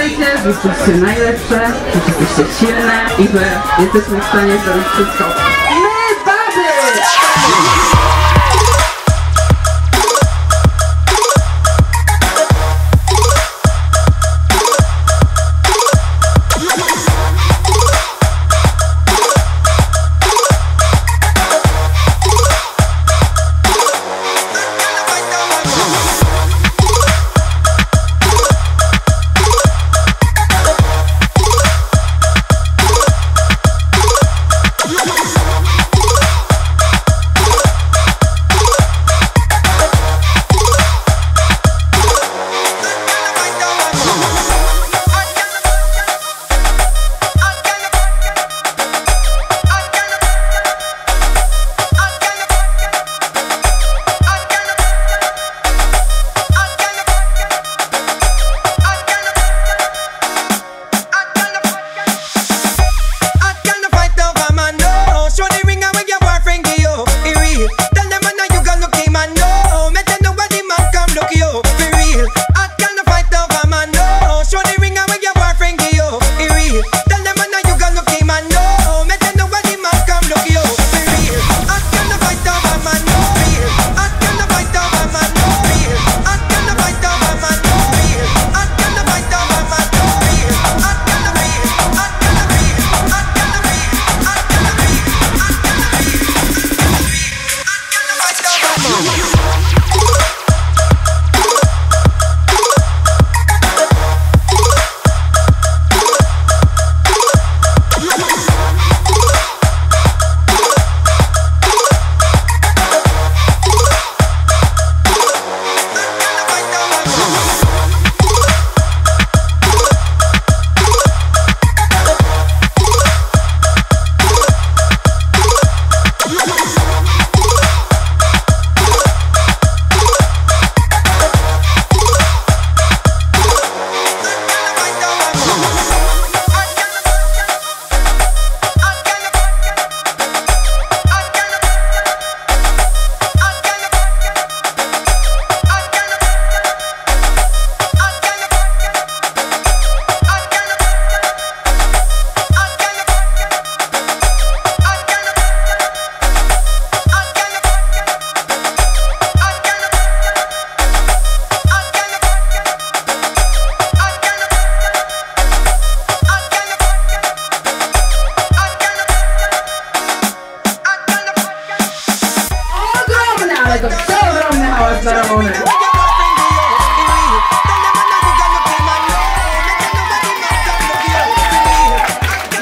Słuchajcie, wyszliście najlepsze, wyszliście silne i że jesteśmy w stanie zrobić wszystko. My, baby!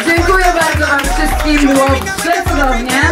Dziękuję bardzo wam wszystkim, było przecudownie.